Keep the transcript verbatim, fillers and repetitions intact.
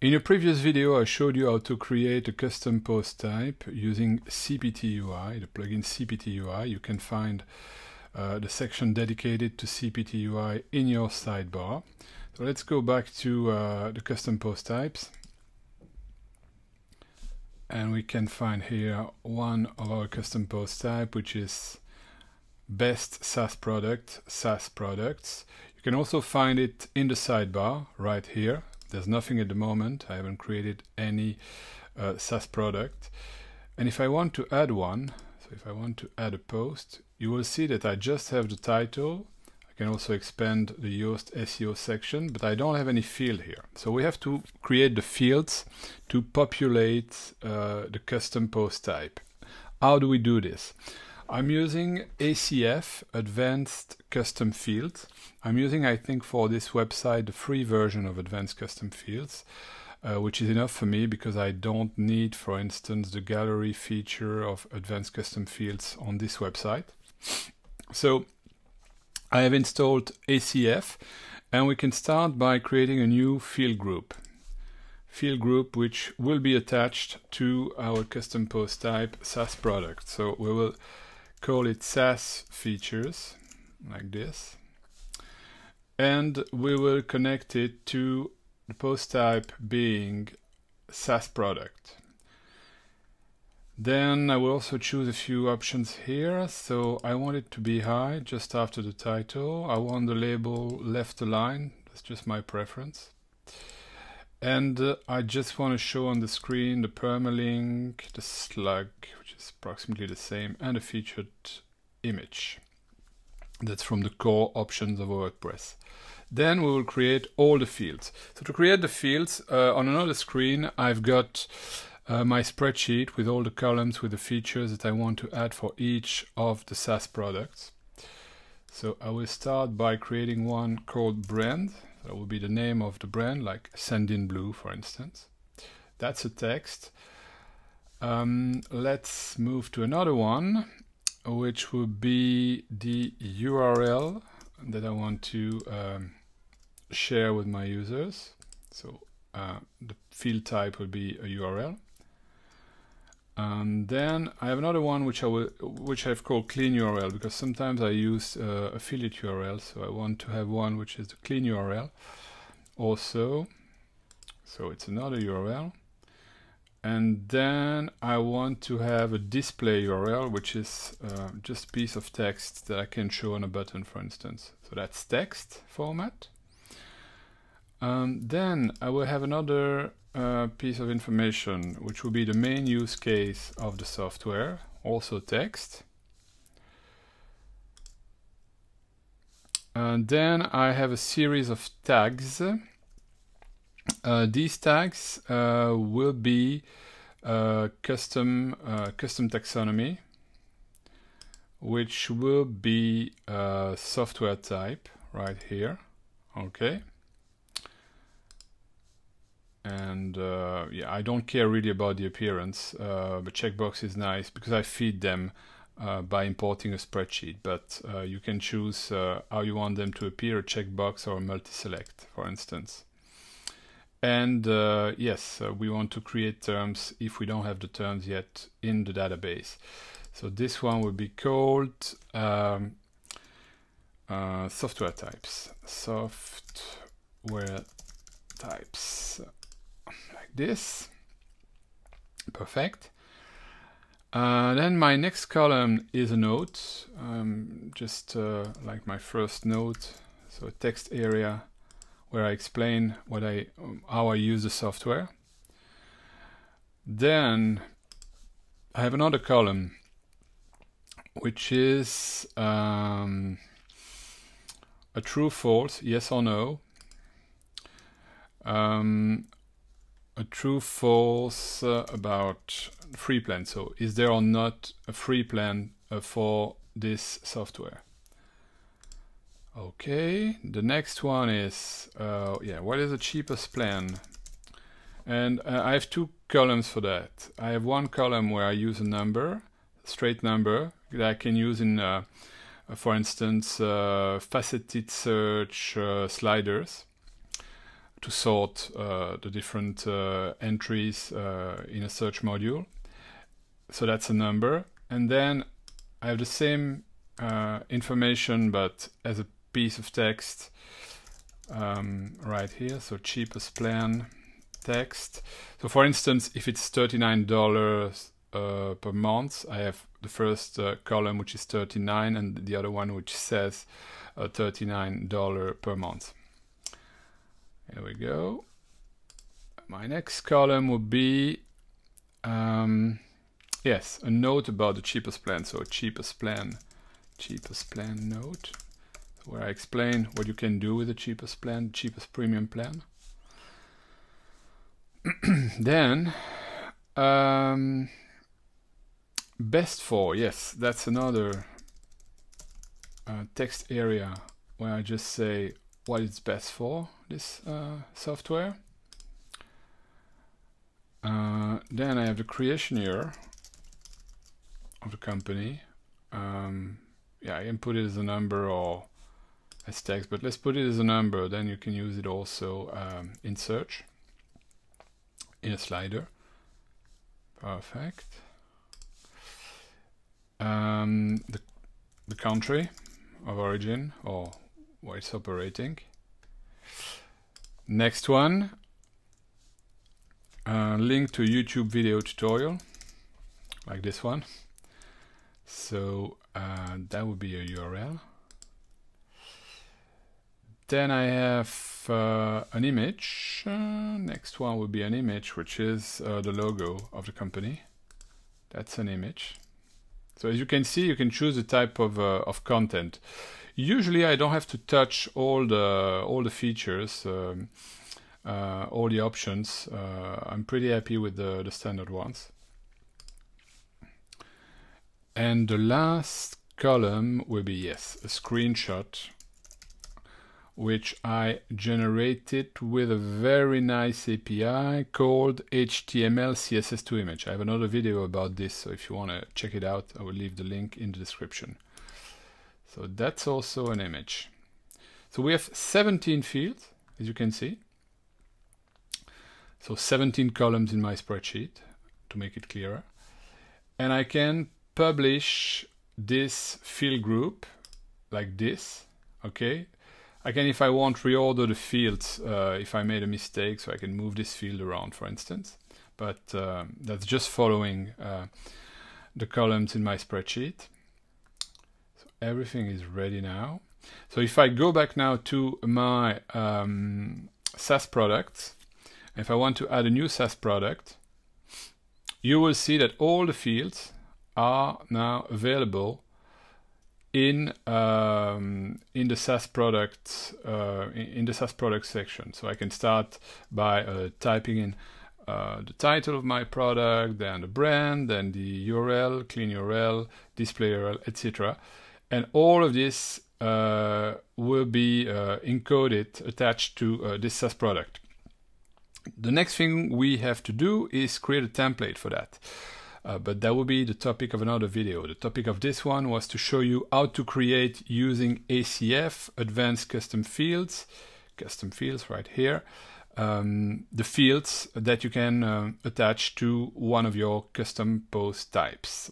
In a previous video, I showed you how to create a custom post type using C P T U I, the plugin C P T U I. You can find uh, the section dedicated to C P T U I in your sidebar. So let's go back to uh, the custom post types. And we can find here one of our custom post type, which is best SaaS product, SaaS products. You can also find it in the sidebar right here. There's nothing at the moment. I haven't created any uh, SaaS product. And if I want to add one, so if I want to add a post, you will see that I just have the title. I can also expand the Yoast S E O section, but I don't have any field here. So we have to create the fields to populate uh, the custom post type. How do we do this? I'm using A C F, Advanced Custom Fields. I'm using, I think, for this website, the free version of Advanced Custom Fields, uh, which is enough for me because I don't need, for instance, the gallery feature of Advanced Custom Fields on this website. So I have installed A C F, and we can start by creating a new field group. Field group which will be attached to our custom post type SaaS product. So we will call it SaaS features, like this, and we will connect it to the post type being SaaS product. Then I will also choose a few options here. So I want it to be high just after the title. I want the label left aligned. That's just my preference. And uh, I just want to show on the screen the permalink, the slug, which is approximately the same, and a featured image. That's from the core options of WordPress. Then we will create all the fields. So to create the fields, uh, on another screen, I've got uh, my spreadsheet with all the columns with the features that I want to add for each of the SaaS products. So I will start by creating one called brand. That will be the name of the brand, like Sendinblue, for instance. That's a text. Um, let's move to another one, which will be the U R L that I want to um, share with my users. So uh, the field type will be a U R L. And then I have another one which I will, which I've called clean U R L, because sometimes I use uh, affiliate U R L, so I want to have one which is the clean U R L also. So it's another U R L. And then I want to have a display U R L, which is uh, just a piece of text that I can show on a button, for instance. So that's text format. Um, then I will have another Uh, piece of information, which will be the main use case of the software, also text. And then I have a series of tags. Uh, these tags uh, will be uh, custom uh, custom taxonomy, which will be uh, software type right here. Okay. And uh, yeah, I don't care really about the appearance, uh, but checkbox is nice because I feed them uh, by importing a spreadsheet. But uh, you can choose uh, how you want them to appear, a checkbox or a multi-select, for instance. And uh, yes, uh, we want to create terms if we don't have the terms yet in the database. So this one will be called um, uh, software types. Software types. This. Perfect. Uh, then my next column is a note, um, just uh, like my first note, so a text area where I explain what I, um, how I use the software. Then I have another column, which is um, a true, false, yes or no. Um, A true, false uh, about free plan. So is there or not a free plan uh, for this software? Okay, the next one is, uh, yeah, what is the cheapest plan? And uh, I have two columns for that. I have one column where I use a number, straight number, that I can use in, uh, for instance, uh, faceted search uh, sliders. to sort uh, the different uh, entries uh, in a search module. So that's a number. And then I have the same uh, information, but as a piece of text um, right here. So cheapest plan text. So for instance, if it's thirty-nine dollars uh, per month, I have the first uh, column, which is thirty-nine, and the other one, which says uh, thirty-nine dollars per month. Here we go. My next column will be, um, yes, a note about the cheapest plan. So cheapest plan, cheapest plan note, where I explain what you can do with the cheapest plan, cheapest premium plan. Then, um, best for, yes, that's another uh, text area where I just say what it's best for, this uh, software. Uh, then I have the creation year of the company. Um, yeah, I can put it as a number or as text, but let's put it as a number. Then you can use it also um, in search, in a slider. Perfect. Um, the, the country of origin or where it's operating. Next one, uh, link to YouTube video tutorial, like this one. So uh, that would be a U R L. Then I have uh, an image. Uh, next one would be an image, which is uh, the logo of the company. That's an image. So as you can see, you can choose the type of uh, of content. Usually, I don't have to touch all the all the features, um, uh, all the options. Uh, I'm pretty happy with the the standard ones. And the last column will be, yes, a screenshot, which I generated with a very nice A P I called H T M L C S S to image. I have another video about this, so if you want to check it out, I will leave the link in the description. So that's also an image. So we have seventeen fields, as you can see. So seventeen columns in my spreadsheet, to make it clearer. And I can publish this field group like this, okay? Again, if I want, reorder the fields uh, if I made a mistake, so I can move this field around, for instance. But uh, that's just following uh, the columns in my spreadsheet. So everything is ready now. So if I go back now to my um, SaaS products, if I want to add a new SaaS product, you will see that all the fields are now available in um, in the SaaS products uh, in the SaaS products section. So I can start by uh, typing in uh, the title of my product, then the brand, then the U R L, clean U R L, display U R L, et cetera. And all of this uh, will be uh, encoded, attached to uh, this SaaS product. The next thing we have to do is create a template for that. Uh, but that will be the topic of another video. The topic of this one was to show you how to create using A C F, Advanced Custom Fields, Custom Fields right here, um, the fields that you can uh, attach to one of your custom post types.